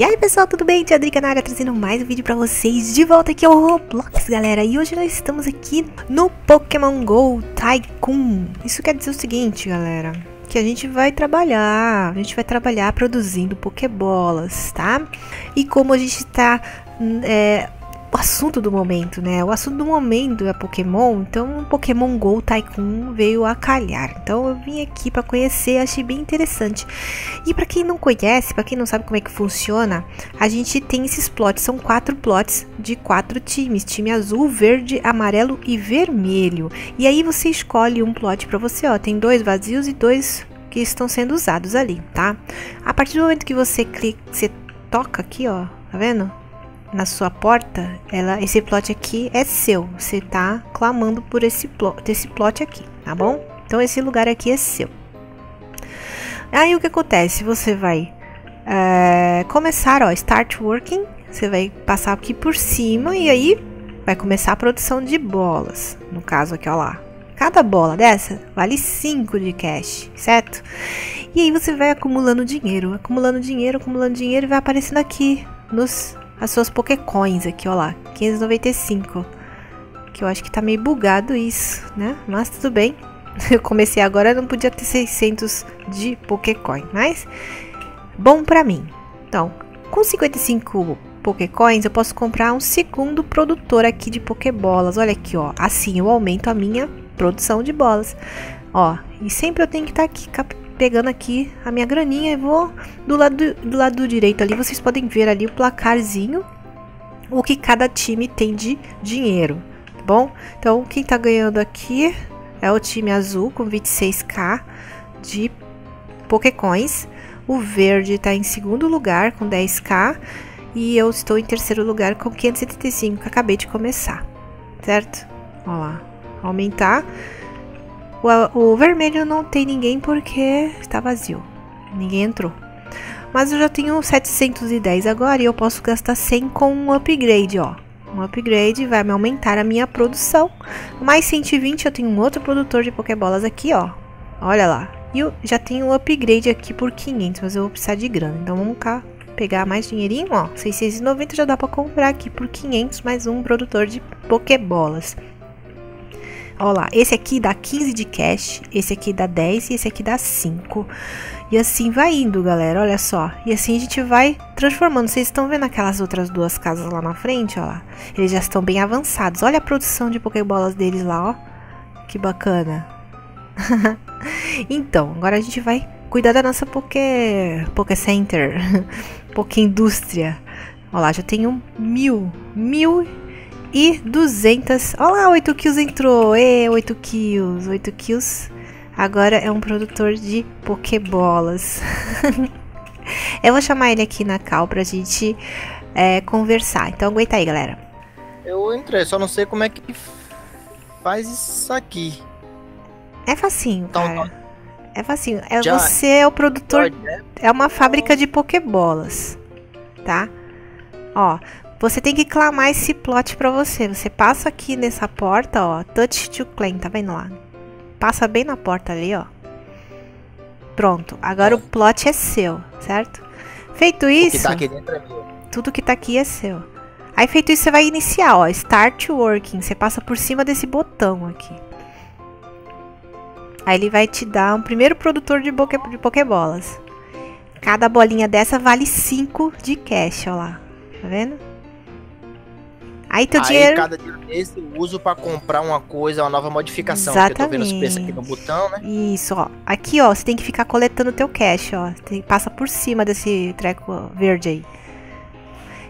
E aí pessoal, tudo bem? Tia Drika na área, trazendo mais um vídeo pra vocês de volta aqui ao Roblox, galera. E hoje nós estamos aqui no Pokémon GO Tycoon. Isso quer dizer o seguinte, galera, que a gente vai trabalhar produzindo Pokébolas, tá? E como a gente tá... o assunto do momento, né? O assunto do momento é Pokémon, então o Pokémon GO Tycoon veio a calhar. Então eu vim aqui para conhecer, achei bem interessante. E para quem não conhece, para quem não sabe como é que funciona, a gente tem esses plots, são 4 plots de 4 times, time azul, verde, amarelo e vermelho. E aí você escolhe um plot para você, ó, tem 2 vazios e 2 que estão sendo usados ali, tá? A partir do momento que você clica, você toca aqui, ó, tá vendo? Na sua porta, esse plot aqui é seu, você tá clamando por esse plot aqui, tá bom? Então esse lugar aqui é seu. Aí o que acontece? Você vai começar, ó, start working, você vai passar aqui por cima e aí vai começar a produção de bolas, no caso aqui, ó lá. Cada bola dessa vale 5 de cash, certo? E aí você vai acumulando dinheiro e vai aparecendo aqui nos... as suas Pokécoins aqui, ó lá, 595, que eu acho que tá meio bugado isso, né? Mas tudo bem, eu comecei agora, não podia ter 600 de Pokécoin, mas bom pra mim. Então, com 55 Pokécoins, eu posso comprar um segundo produtor aqui de Pokébolas, olha aqui, ó, assim eu aumento a minha produção de bolas, ó, e sempre eu tenho que estar aqui captando, pegando aqui a minha graninha. E vou do lado direito ali, vocês podem ver ali o placarzinho, o que cada time tem de dinheiro, tá bom? Então quem tá ganhando aqui é o time azul com 26k de Pokécoins, o verde tá em segundo lugar com 10k e eu estou em terceiro lugar com 575, que acabei de começar, certo? Ó lá, aumentar. O vermelho não tem ninguém porque está vazio, ninguém entrou. Mas eu já tenho 710 agora e eu posso gastar 100 com um upgrade, ó. Um upgrade vai me aumentar a minha produção. Mais 120, eu tenho um outro produtor de Pokébolas aqui, ó. Olha lá. E eu já tenho um upgrade aqui por 500, mas eu vou precisar de grana. Então vamos cá pegar mais dinheirinho, ó. 690 já dá para comprar aqui por 500 mais um produtor de Pokébolas. Olha lá, esse aqui dá 15 de cash, esse aqui dá 10 e esse aqui dá 5. E assim vai indo, galera, olha só. E assim a gente vai transformando. Vocês estão vendo aquelas outras 2 casas lá na frente, ó lá. Eles já estão bem avançados. Olha a produção de Pokébolas deles lá, ó. Que bacana. Então, agora a gente vai cuidar da nossa Poké Center, Poké Indústria. Olha lá, já tem 1.200. Olha lá, 8 Kills entrou. 8 Kills. Agora é um produtor de Pokébolas. Eu vou chamar ele aqui na cal pra gente conversar. Então aguenta aí, galera. Eu entrei, só não sei como é que faz isso aqui. É facinho, cara. Então, é facinho. Você é o produtor. É uma fábrica de Pokébolas, tá? Ó. Você tem que clamar esse plot pra você. Você passa aqui nessa porta, ó. Touch to claim, tá vendo lá? Passa bem na porta ali, ó. Pronto. Agora o plot é seu, certo? Feito isso... que tá aqui dentro é meu. Tudo que tá aqui é seu. Aí feito isso, você vai iniciar, ó. Start working. Você passa por cima desse botão aqui. Aí ele vai te dar um primeiro produtor de Pokébolas. Cada bolinha dessa vale 5 de cash, ó lá. Tá vendo? Aí teu dinheiro... cada dia desse eu uso pra comprar uma coisa, uma nova modificação. Exatamente. Que eu tô vendo os preços aqui no botão, né? Isso, ó. Aqui, ó, você tem que ficar coletando teu cash, ó. Passa por cima desse treco verde aí.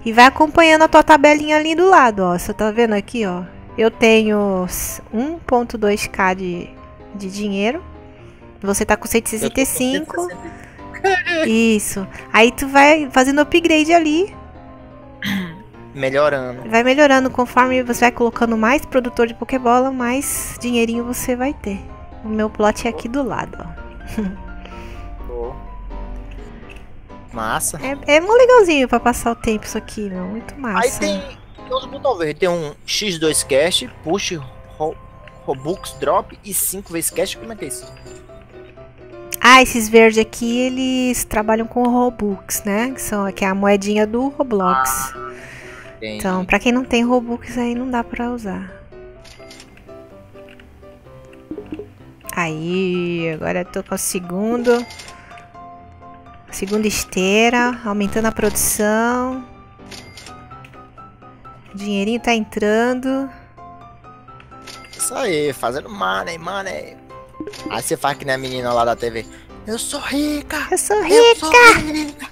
E vai acompanhando a tua tabelinha ali do lado, ó. Você tá vendo aqui, ó. Eu tenho 1.2k de dinheiro. Você tá com 165. Eu tô com 165. Isso. Aí tu vai fazendo upgrade ali. Melhorando. Vai melhorando conforme você vai colocando mais produtor de Pokébola, mais dinheirinho você vai ter. O meu plot é aqui do lado, ó. Massa. É muito legalzinho pra passar o tempo isso aqui, meu. Muito massa. Aí tem os botões verdes. Tem um X2 cash, push, Robux drop e 5 vezes cash. Como é que é isso? Ah, esses verdes aqui, eles trabalham com Robux, né? Que são aqui a moedinha do Roblox. Então, pra quem não tem Robux, aí não dá pra usar. Aí, agora eu tô com o segundo. Segunda esteira, aumentando a produção. O dinheirinho tá entrando. Isso aí, fazendo money, money. Aí você faz que nem a menina lá da TV. Eu sou rica! Eu sou rica! Eu sou rica.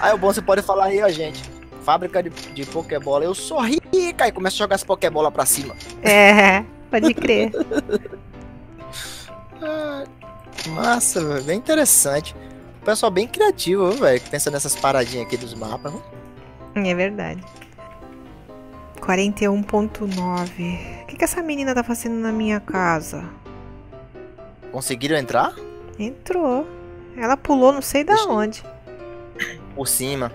Aí o bom, você pode falar aí, ó, gente. Fábrica de Pokébola, eu sou rica! E começa a jogar as Pokébola pra cima. É, pode crer. Massa, véio, bem interessante. O pessoal bem criativo, velho, que pensa nessas paradinhas aqui dos mapas. É verdade. 41.9. O que essa menina tá fazendo na minha casa? Conseguiram entrar? Entrou. Ela pulou não sei da onde. Por cima.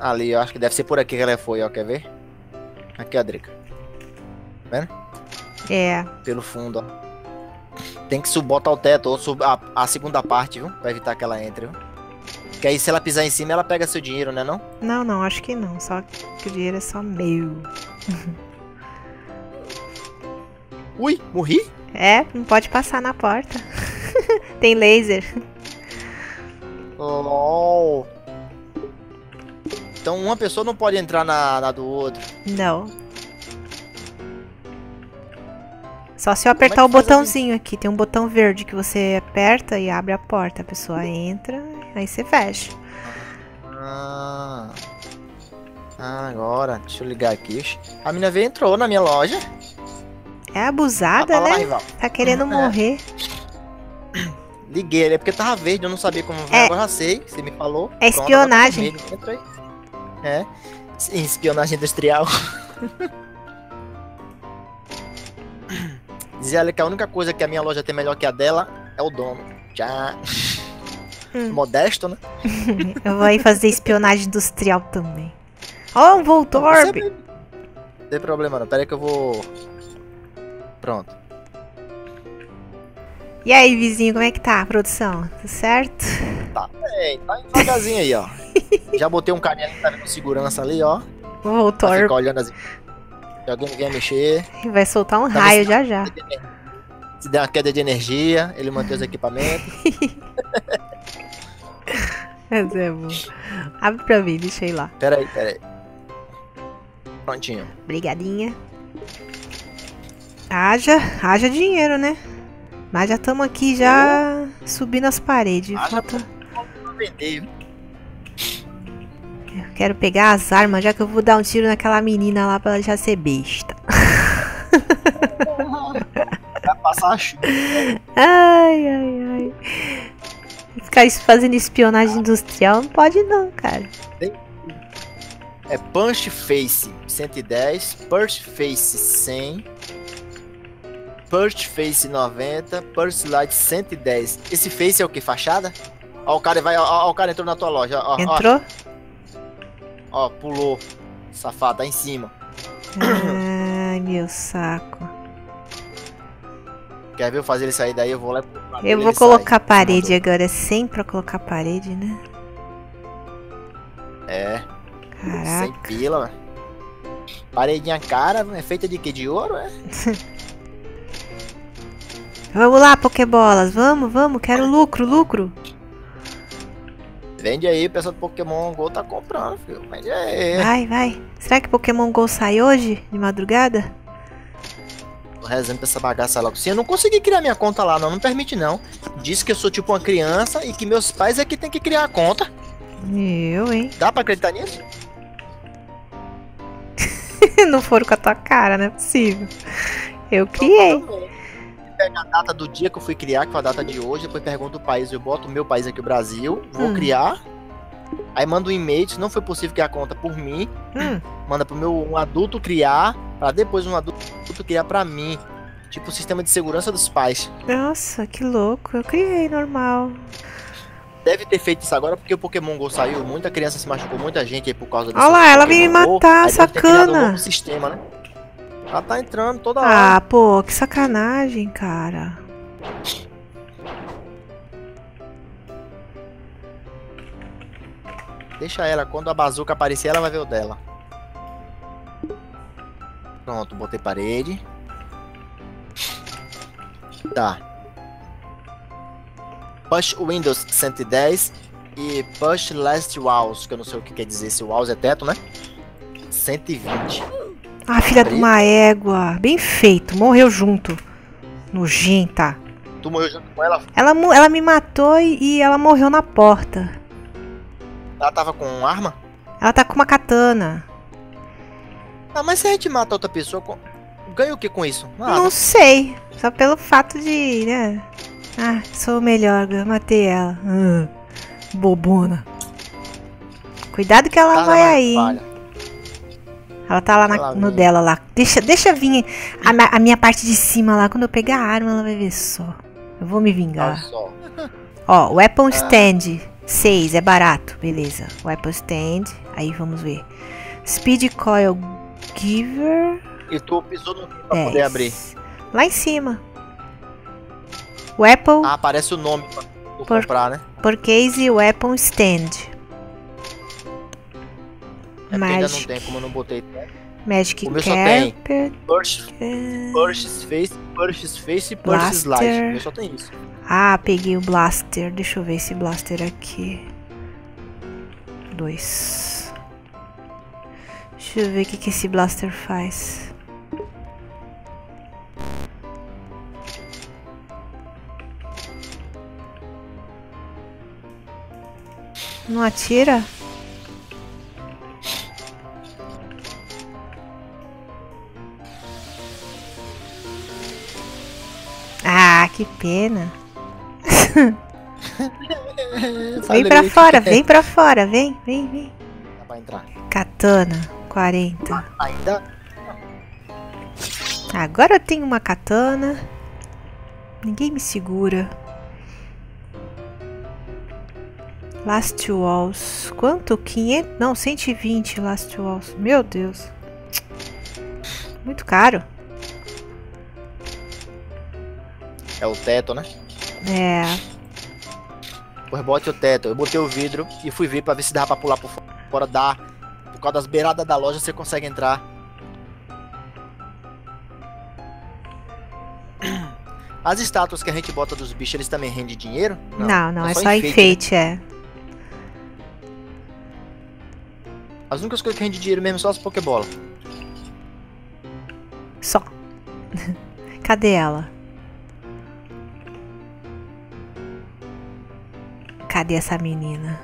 Ali, eu acho que deve ser por aqui que ela foi, ó. Quer ver? Aqui, ó, Drika. Tá vendo? É. Pelo fundo, ó. Tem que botar o teto ou a segunda parte, viu? Pra evitar que ela entre, viu? Porque aí se ela pisar em cima, ela pega seu dinheiro, né não? Não, não, acho que não. Só que o dinheiro é só meu. Ui, morri? É, não pode passar na porta. Tem laser. LOL. Então uma pessoa não pode entrar na do outro. Não. Só se eu apertar o botãozinho aqui. Tem um botão verde que você aperta e abre a porta. A pessoa entra... Aí você fecha. Agora, deixa eu ligar aqui. A menina veio e entrou na minha loja. É abusada, né? Lá, rival. Tá querendo morrer. Liguei, é porque tava verde, eu não sabia como ver, agora já sei, você me falou. É espionagem. Pronto, é, sim, espionagem industrial. Dizia ela que a única coisa que a minha loja tem melhor que a dela é o dono. Tchau. Modesto, né? Eu vou aí fazer espionagem industrial também. Ó, um Voltorb! Não tem problema, não. Pera aí que eu vou... Pronto. E aí, vizinho, como é que tá a produção? Tudo certo? Tá bem, tá devagarzinho aí, ó. Já botei um carinha ali que tá vendo segurança ali, ó. O Voltorb. Vai ficar olhando assim. Se alguém vier mexer... Vai soltar um raio já já. Se der uma queda de energia, ele mantém os equipamentos. Mas é bom. Abre pra mim, deixa eu ir lá. Pera aí. Prontinho. Brigadinha. Haja dinheiro, né? Mas já estamos aqui, já subindo as paredes. Falta... Eu quero pegar as armas, já que eu vou dar um tiro naquela menina lá pra ela já ser besta. Vai passar a chuva. Ai. Ficar fazendo espionagem industrial não pode não, cara. É punch face 110, punch face 100, punch face 90, punch light 110. Esse face é o que? Fachada? Ó, o cara vai, ó, o cara entrou na tua loja. Ó, entrou? Ó, pulou. Safado, tá em cima. Ai, meu saco. Quer ver eu fazer ele sair daí? Eu vou lá. Eu vou colocar a parede agora. É sempre pra colocar a parede, né? É. Caraca. Sem pila, mano. Paredinha cara, é feita de quê? De ouro, é? Vamos lá, Pokébolas. Vamos. Quero lucro. Vende aí, o pessoal do Pokémon GO tá comprando, filho. Vende aí. Vai. Será que Pokémon GO sai hoje, de madrugada? Rezando pra essa bagaça logo. Se eu não conseguir criar minha conta lá, não permite não. Diz que eu sou tipo uma criança e que meus pais é que tem que criar a conta. Eu, hein? Dá pra acreditar nisso? Não foram com a tua cara, não é possível. Eu criei. Pega a data do dia que eu fui criar, que foi a data de hoje, depois pergunta o país, eu boto o meu país aqui, o Brasil, vou criar. Aí manda um e-mail, se não foi possível criar a conta por mim, manda pro meu adulto criar, pra depois um adulto criar pra mim. Tipo o sistema de segurança dos pais. Nossa, que louco, eu criei normal. Deve ter feito isso agora porque o Pokémon GO saiu, muita criança se machucou, muita gente aí por causa disso. Olha lá, ela veio me matar, sacana. Um novo sistema, né? Ela tá entrando toda hora. Ah, pô, que sacanagem, cara. Deixa ela, quando a bazuca aparecer, ela vai ver o dela. Pronto, botei parede. Tá. Push Windows 110 e Push Last Walls, que eu não sei o que quer dizer, se walls é teto, né? 120. Ah, filha de uma égua. Bem feito, morreu junto. Nojenta. Tu morreu junto com ela? Ela me matou e ela morreu na porta. Ela tava com arma? Ela tá com uma katana. Ah, mas se a gente mata outra pessoa, ganha o que com isso? Nada. Não sei. Só pelo fato de, né? Ah, sou o melhor, eu matei ela. Bobona. Cuidado que ela vai aí. Falha. Ela tá lá no dela lá. Deixa vir a minha parte de cima lá. Quando eu pegar a arma, ela vai ver só. Eu vou me vingar. Ó, Weapon Stand. 6, é barato. Beleza. Weapon Stand. Aí vamos ver. Speed Coil Giver. Eu tô pisando pra 10. Poder abrir. Lá em cima. Weapon. Ah, aparece o nome pra comprar, né? Por case Weapon Stand. É Magic. Ainda não tem, como eu não botei. Magic o meu só tem Purchase Face e Purchase Slide. O meu só tem isso. Ah, peguei o Blaster. Deixa eu ver esse Blaster aqui. 2. Deixa eu ver o que, que esse Blaster faz. Não atira? Ah, que pena. Vem pra fora, vem pra fora, vem. Vai entrar. Katana, 40. Ainda? Agora eu tenho uma katana. Ninguém me segura. Last Walls. Quanto? 500? Não, 120 Last Walls. Meu Deus. Muito caro. É o teto, né? É. Pois bote o teto. Eu botei o vidro e fui ver pra ver se dava pra pular por fora. Dá. Por causa das beiradas da loja você consegue entrar. As estátuas que a gente bota dos bichos, eles também rendem dinheiro? Não, é só enfeite, né? É. As únicas coisas que rende dinheiro mesmo são as Pokébolas. Só. Cadê ela? Cadê essa menina?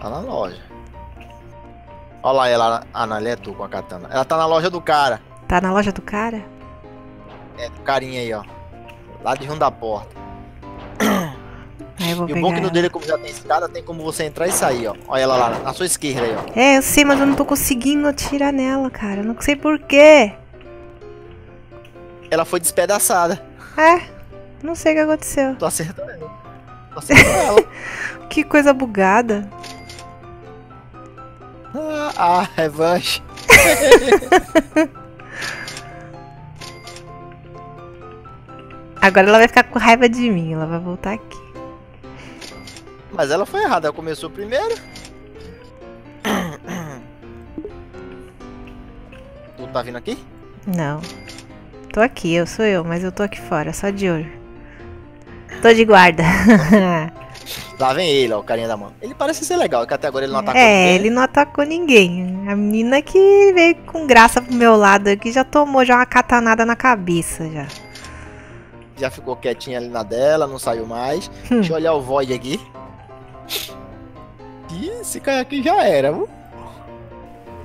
Tá na loja. Olha lá ela, analheto com a katana. Ela tá na loja do cara. Tá na loja do cara? É, do carinha aí, ó. Lá de junto da porta. E o bom que no dele, como já tem escada, tem como você entrar e sair, ó. Olha ela lá, na sua esquerda aí, ó. É, eu sei, mas eu não tô conseguindo atirar nela, cara. Eu não sei porquê. Ela foi despedaçada. É, não sei o que aconteceu. Tô acertando ela. Tô acertando ela. Que coisa bugada. Ah, revanche. Agora ela vai ficar com raiva de mim, ela vai voltar aqui. Mas ela foi errada, ela começou primeiro. Tu tá vindo aqui? Não. Tô aqui, sou eu, mas eu tô aqui fora, só de olho. Tô de guarda. Lá vem ele, ó, o carinha da mão. Ele parece ser legal, que até agora ele não atacou ninguém. É, ele não atacou ninguém. A menina que veio com graça pro meu lado aqui já tomou já uma catanada na cabeça, já. Já ficou quietinha ali na dela, não saiu mais. Deixa eu olhar o void aqui. Ih, esse cara aqui já era, viu?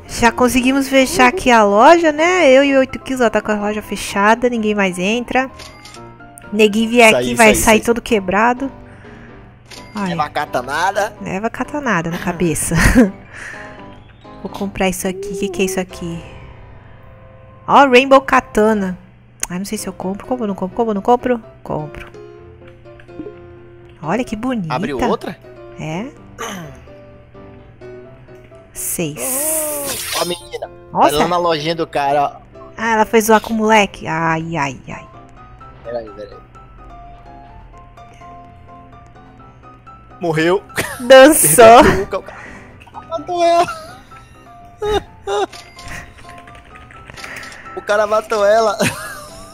Já conseguimos fechar aqui a loja, né? Eu e 8 Kills, ó, tá com a loja fechada, ninguém mais entra. Neguinho vier aqui, vai sair todo quebrado. Olha, leva catanada. Leva catanada na cabeça. Vou comprar isso aqui, o que é isso aqui? Ó, Rainbow Katana. Ai, não sei se eu compro, como eu não compro? Compro. Olha que bonita. Abriu outra? É. 6. Ó, menina. Nossa. Ela na lojinha do cara, ó. Ah, ela foi zoar com o moleque. Ai, ai, ai. Peraí, peraí. Morreu. Dançou. Matou ela. O cara matou ela.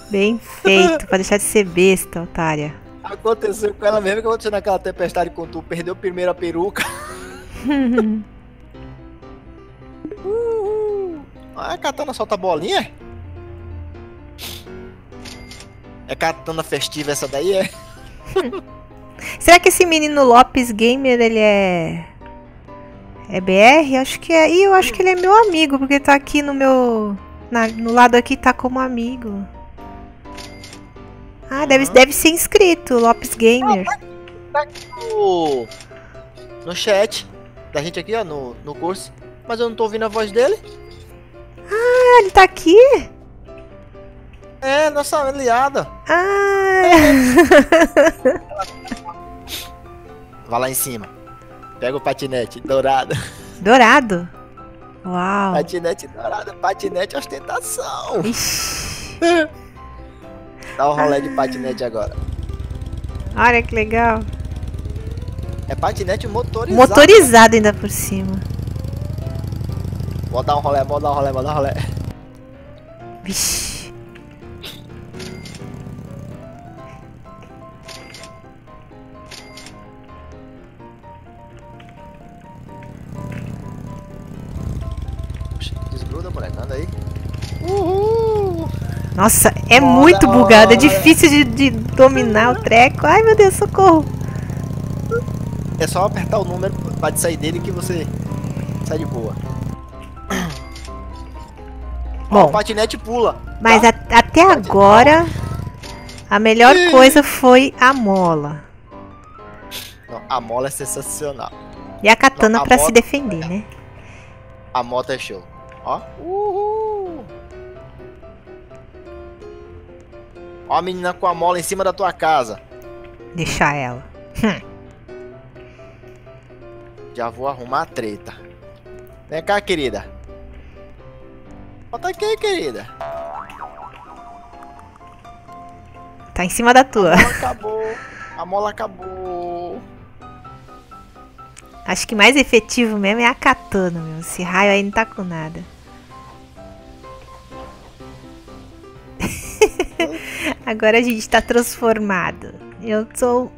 Bem feito, pra deixar de ser besta, otária. Aconteceu com ela mesmo que aconteceu naquela tempestade com tu. Perdeu primeiro a peruca. Ah, a katana solta a bolinha? É katana festiva essa daí, é? Será que esse menino Lopes Gamer, ele é... É BR? Acho que é. Ih, eu acho que ele é meu amigo, porque tá aqui no meu... No lado aqui tá como amigo. Ah, deve ser inscrito, Lopes Gamer. Ah, tá aqui no chat da gente aqui, ó, no curso. Mas eu não tô ouvindo a voz dele. Ah, ele tá aqui? É, nossa aliada. Ah! É. Vai lá em cima. Pega o patinete dourado. Dourado? Uau! Patinete dourado, patinete ostentação. Ixi. Dá o rolê de patinete agora. Olha que legal. É patinete motorizado. Motorizado ainda por cima. Bota um rolê, bota um rolê, bota um rolê. Vixi. Desgruda, moleque, anda aí. Uhul! Nossa, é bora, muito bugado, é difícil de dominar o treco. Ai, meu Deus, socorro! É só apertar o número pra sair dele que você sai de boa. Bom, o patinete pula. Tá? Mas até agora, a melhor coisa foi a mola. Não, a mola é sensacional. E a katana pra se defender, né? A moto é show. Ó. Uhul. Ó a menina com a mola em cima da tua casa. Deixar ela. Já vou arrumar a treta. Vem cá, querida. Bota aqui, querida. Tá em cima da tua. A mola acabou. A mola acabou. Acho que mais efetivo mesmo é a katana, meu. Esse raio aí não tá com nada. Agora a gente tá transformado. Eu sou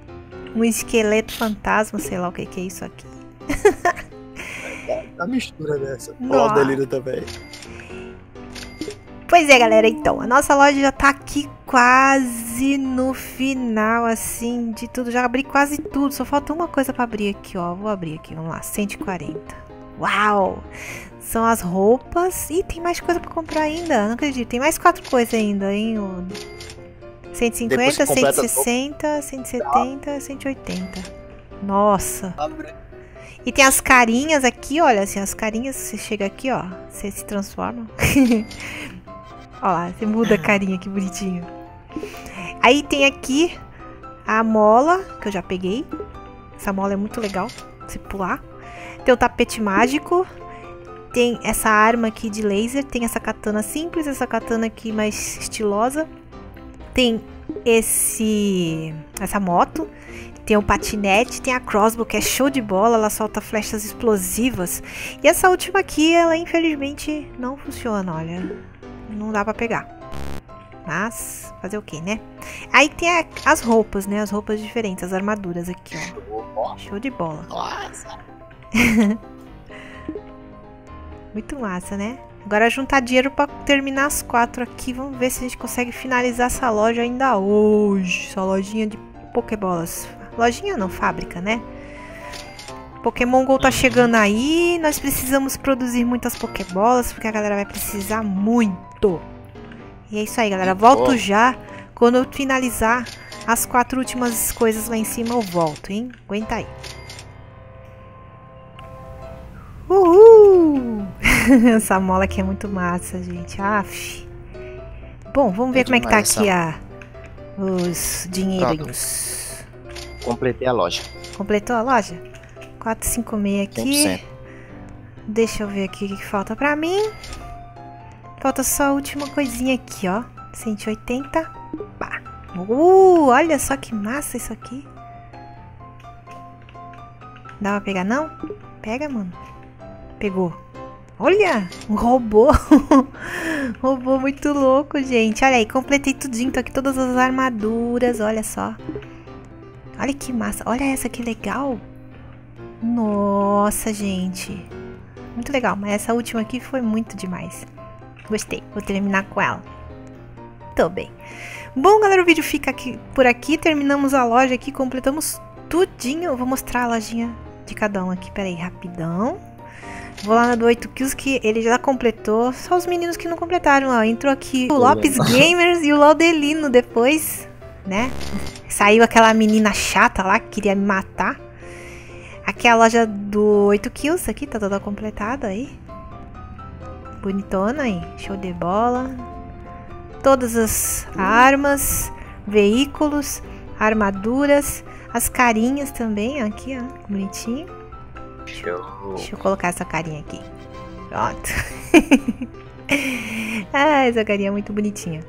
um esqueleto fantasma, sei lá o que é isso aqui. A mistura dessa. O Laudelino também. Pois é, galera, então, a nossa loja já tá aqui quase no final, assim, de tudo. Já abri quase tudo, só falta uma coisa pra abrir aqui, ó. Vou abrir aqui, vamos lá, 140. Uau! São as roupas. Ih, tem mais coisa pra comprar ainda, não acredito. Tem mais 4 coisas ainda, hein? 150, 160, 170, 180. Nossa! E tem as carinhas aqui, olha, assim, as carinhas, você chega aqui, ó, você se transforma. Olha lá, você muda a carinha, que bonitinho. Aí tem aqui a mola, que eu já peguei. Essa mola é muito legal, você pular. Tem o tapete mágico. Tem essa arma aqui de laser. Tem essa katana simples, essa katana aqui mais estilosa. Tem essa moto. Tem o patinete, tem a crossbow, que é show de bola, ela solta flechas explosivas. E essa última aqui, ela infelizmente não funciona, olha. Não dá pra pegar. Mas, fazer o que, né? Aí tem as roupas, né? As roupas diferentes, as armaduras aqui, ó. Show de bola. Nossa. Muito massa, né? Agora juntar dinheiro pra terminar as 4 aqui. Vamos ver se a gente consegue finalizar essa loja ainda hoje. Essa lojinha de Pokébolas. Lojinha não, fábrica, né? Pokémon GO tá chegando aí, nós precisamos produzir muitas Pokébolas, porque a galera vai precisar muito. E é isso aí, galera. Volto já, quando eu finalizar as 4 últimas coisas lá em cima, eu volto, hein? Aguenta aí. Uhul! Essa mola aqui é muito massa, gente. Aff. Bom, vamos ver como é que tá aqui os dinheiros. Completei a loja. Completou a loja? 456 aqui. 100%. Deixa eu ver aqui o que falta pra mim. Falta só a última coisinha aqui, ó. 180. Pá. Olha só que massa isso aqui. Dá pra pegar, não? Pega, mano. Pegou. Olha, um robô. Robô muito louco, gente. Olha aí, completei tudinho. Tô aqui todas as armaduras, olha só. Olha que massa. Olha essa, que legal. Nossa, gente. Muito legal, mas essa última aqui foi muito demais. Gostei, vou terminar com ela. Tô bem. Bom, galera, o vídeo fica aqui, por aqui. Terminamos a loja aqui, completamos tudinho. Eu vou mostrar a lojinha de cada um aqui. Pera aí, rapidão. Vou lá na do 8 Kills, que ele já completou. Só os meninos que não completaram, ó. Entrou aqui o Lopes Gamers e o Laudelino depois, né? Saiu aquela menina chata lá, que queria me matar. Aqui é a loja do 8 Kills, aqui tá toda completada aí. Bonitona aí, show de bola. Todas as armas, veículos, armaduras, as carinhas também, aqui ó, bonitinho. Deixa eu colocar essa carinha aqui. Pronto. Ah, essa carinha é muito bonitinha.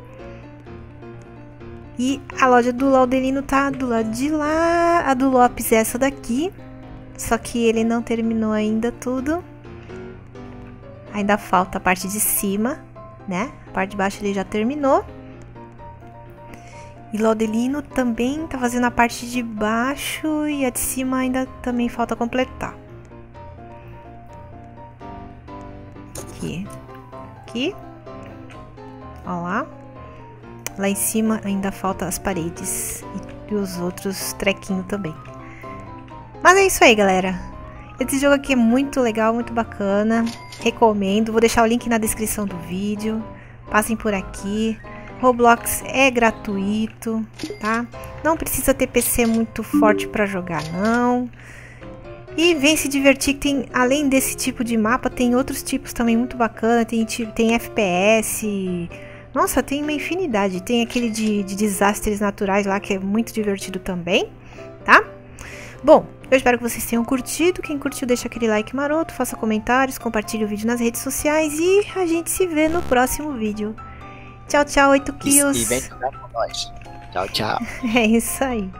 E a loja do Laudelino tá do lado de lá. A do Lopes é essa daqui. Só que ele não terminou ainda tudo. Ainda falta a parte de cima, né? A parte de baixo ele já terminou. E Laudelino também tá fazendo a parte de baixo. E a de cima ainda também falta completar. Aqui, ó lá. Lá em cima ainda falta as paredes e os outros trequinhos também. Mas é isso aí, galera. Esse jogo aqui é muito legal, muito bacana. Recomendo. Vou deixar o link na descrição do vídeo. Passem por aqui. Roblox é gratuito, tá? Não precisa ter PC muito forte para jogar, não. E vem se divertir, que tem, além desse tipo de mapa, tem outros tipos também muito bacana, tem FPS, nossa, tem uma infinidade, tem aquele de desastres naturais lá, que é muito divertido também, tá? Bom, eu espero que vocês tenham curtido, quem curtiu deixa aquele like maroto, faça comentários, compartilhe o vídeo nas redes sociais e a gente se vê no próximo vídeo. Tchau, tchau, 8 Kills! E vem jogar com nós. Tchau, tchau! É isso aí!